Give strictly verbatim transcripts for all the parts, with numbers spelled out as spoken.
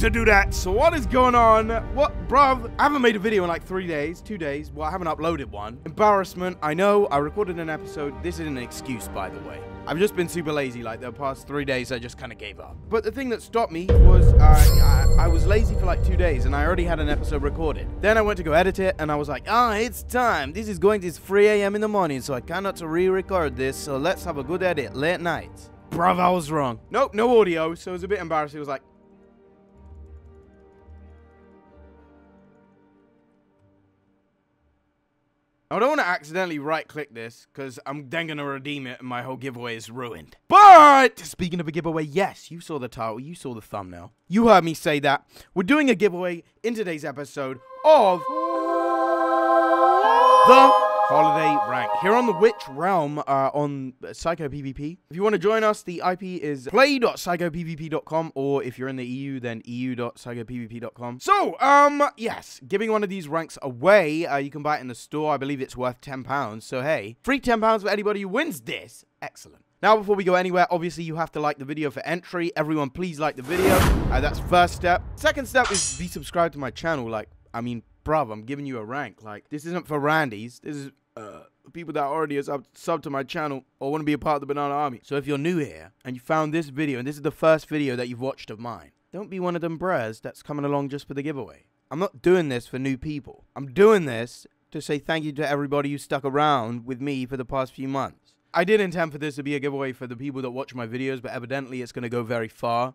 to do that. So what is going on? What, bruv? I haven't made a video in like three days, two days. Well, I haven't uploaded one. Embarrassment. I know I recorded an episode. This isn't an excuse, by the way. I've just been super lazy. Like the past three days, I just kind of gave up. But the thing that stopped me was uh, I, I was lazy for like two days and I already had an episode recorded. Then I went to go edit it and I was like, ah, it's time. This is going to three A M in the morning, so I cannot re-record this. So let's have a good edit late night. Bruv, I was wrong. Nope, no audio, so it was a bit embarrassing. It was like... I don't want to accidentally right-click this, because I'm then going to redeem it and my whole giveaway is ruined. But, speaking of a giveaway, yes, you saw the title, you saw the thumbnail. You heard me say that. We're doing a giveaway in today's episode of... the... Holiday Rank here on the Witch Realm uh, on SaiCoPvP. If you want to join us, the I P is play dot saico p v p dot com, or if you're in the E U, then e u dot saico p v p dot com. So, um, yes, giving one of these ranks away. Uh, you can buy it in the store. I believe it's worth ten pounds. So, hey, free ten pounds for anybody who wins this. Excellent. Now, before we go anywhere, obviously, you have to like the video for entry. Everyone, please like the video. Uh, that's first step. Second step is be subscribed to my channel. Like, I mean, bruv, I'm giving you a rank. Like, this isn't for randies. This is... Uh, people that already are sub, sub to my channel or want to be a part of the Banana Army. So if you're new here and you found this video and this is the first video that you've watched of mine, don't be one of them bros that's coming along just for the giveaway. I'm not doing this for new people. I'm doing this to say thank you to everybody who stuck around with me for the past few months. I did intend for this to be a giveaway for the people that watch my videos, but evidently it's going to go very far.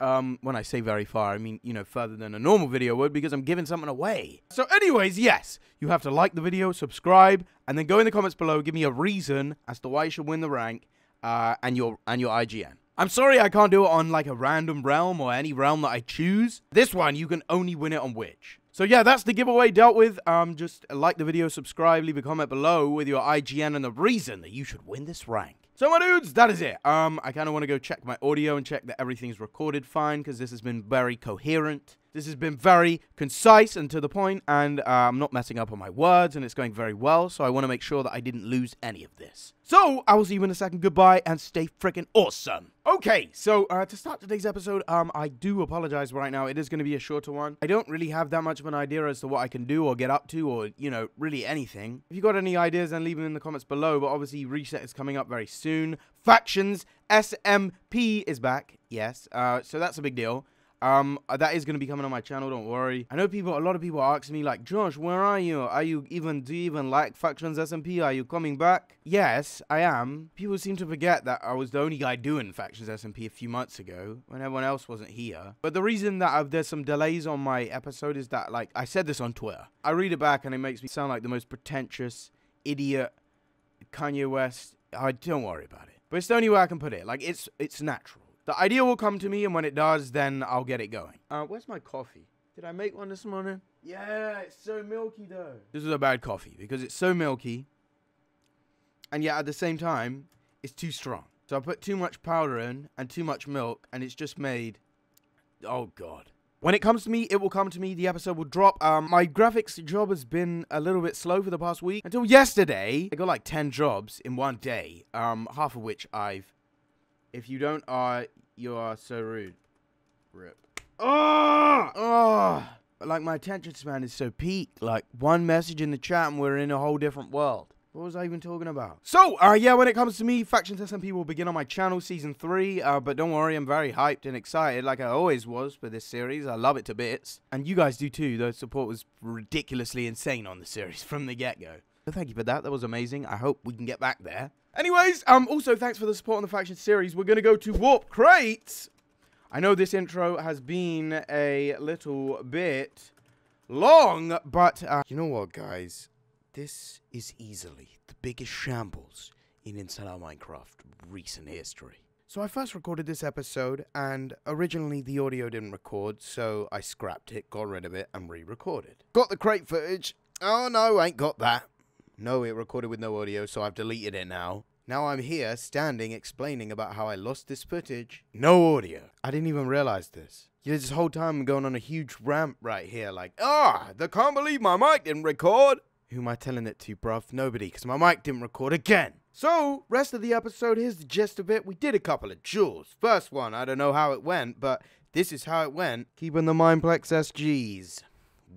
Um, when I say very far, I mean, you know, further than a normal video would, because I'm giving something away. So anyways, yes, you have to like the video, subscribe, and then go in the comments below, give me a reason as to why you should win the rank, uh, and your, and your I G N. I'm sorry I can't do it on, like, a random realm or any realm that I choose. This one, you can only win it on Witch. So yeah, that's the giveaway dealt with. Um, just like the video, subscribe, leave a comment below with your I G N and the reason that you should win this rank. So my dudes, that is it. Um, I kind of want to go check my audio and check that everything's recorded fine, because this has been very coherent. This has been very concise and to the point, and uh, I'm not messing up on my words, and it's going very well, so I want to make sure that I didn't lose any of this. So, I will see you in a second. Goodbye, and stay freaking awesome. Okay, so uh, to start today's episode, um, I do apologize right now. It is going to be a shorter one. I don't really have that much of an idea as to what I can do or get up to or, you know, really anything. If you got any ideas, then leave them in the comments below, but obviously Reset is coming up very soon. Factions S M P is back, yes, uh, so that's a big deal. Um, that is going to be coming on my channel, don't worry. I know people, a lot of people are asking me, like, Josh, where are you? Are you even, do you even like Factions S M P? Are you coming back? Yes, I am. People seem to forget that I was the only guy doing Factions S M P a few months ago, when everyone else wasn't here. But the reason that I've, there's some delays on my episode is that, like, I said this on Twitter. I read it back and it makes me sound like the most pretentious idiot, Kanye West. I don't worry about it. But it's the only way I can put it. Like, it's, it's natural. The idea will come to me, and when it does, then I'll get it going. Uh, where's my coffee? Did I make one this morning? Yeah, it's so milky, though. This is a bad coffee, because it's so milky, and yet at the same time, it's too strong. So I put too much powder in, and too much milk, and it's just made... Oh, God. When it comes to me, it will come to me. The episode will drop. Um, my graphics job has been a little bit slow for the past week. Until yesterday, I got like ten jobs in one day, um, half of which I've... If you don't are, uh, you are so rude. Rip. Oh! Oh! Like, my attention span is so peak. Like, one message in the chat and we're in a whole different world. What was I even talking about? So, uh, yeah, when it comes to me, Factions S M P will begin on my channel, Season three. Uh, but don't worry, I'm very hyped and excited, like I always was for this series. I love it to bits. And you guys do too. The support was ridiculously insane on the series from the get-go. So thank you for that. That was amazing. I hope we can get back there. Anyways, um, also, thanks for the support on the Faction series. We're going to go to Warp Crates. I know this intro has been a little bit long, but... Uh, you know what, guys? This is easily the biggest shambles in Insalam Minecraft recent history. So I first recorded this episode, and originally the audio didn't record, so I scrapped it, got rid of it, and re-recorded. Got the crate footage. Oh, no, ain't got that. No, it recorded with no audio, so I've deleted it now. Now I'm here, standing, explaining about how I lost this footage. No audio. I didn't even realize this. Yeah, this whole time I'm going on a huge ramp right here, like, ah, I can't believe my mic didn't record. Who am I telling it to, bruv? Nobody, because my mic didn't record again. So, rest of the episode, here's the gist of it. We did a couple of duels. First one, I don't know how it went, but this is how it went. Keeping the Mindplex S Gs.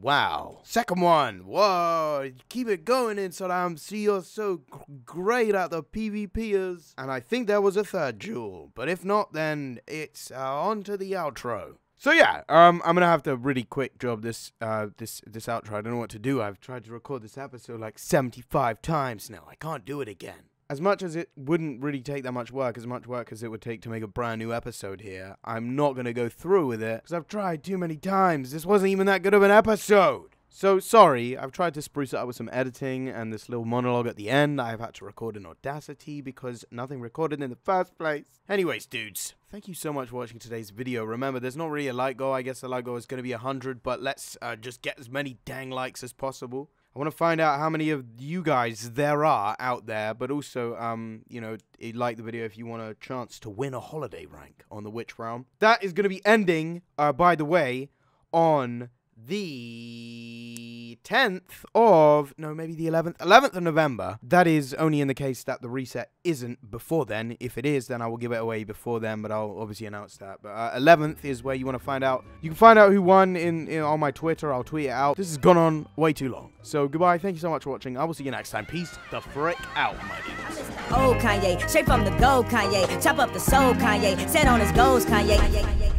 Wow. Second one. Whoa. Keep it going, Insalam. See, you're so great at the PvPers. And I think there was a third duel. But if not, then it's uh, on to the outro. So yeah, um, I'm gonna have to really quick job this, uh, this, this outro. I don't know what to do. I've tried to record this episode like seventy-five times now. I can't do it again. As much as it wouldn't really take that much work, as much work as it would take to make a brand new episode here, I'm not gonna go through with it because I've tried too many times. This wasn't even that good of an episode. So sorry, I've tried to spruce it up with some editing and this little monologue at the end. I've had to record in Audacity because nothing recorded in the first place. Anyways, dudes, thank you so much for watching today's video. Remember, there's not really a like goal. I guess the like goal is going to be one hundred, but let's uh, just get as many dang likes as possible. I want to find out how many of you guys there are out there, but also, um, you know, like the video if you want a chance to win a holiday rank on the Witch Realm. That is going to be ending, uh, by the way, on the tenth of, no, maybe the eleventh, eleventh of November. That is only in the case that the reset isn't before then. If it is, then I will give it away before then, but I'll obviously announce that. But uh, eleventh is where you want to find out. You can find out who won in, in on my Twitter. I'll tweet it out. This has gone on way too long. So goodbye. Thank you so much for watching. I will see you next time. Peace the frick out, my dudes. Oh, Kanye, straight from the gold, Kanye. Chop up the soul, Kanye. Set on his goals, Kanye.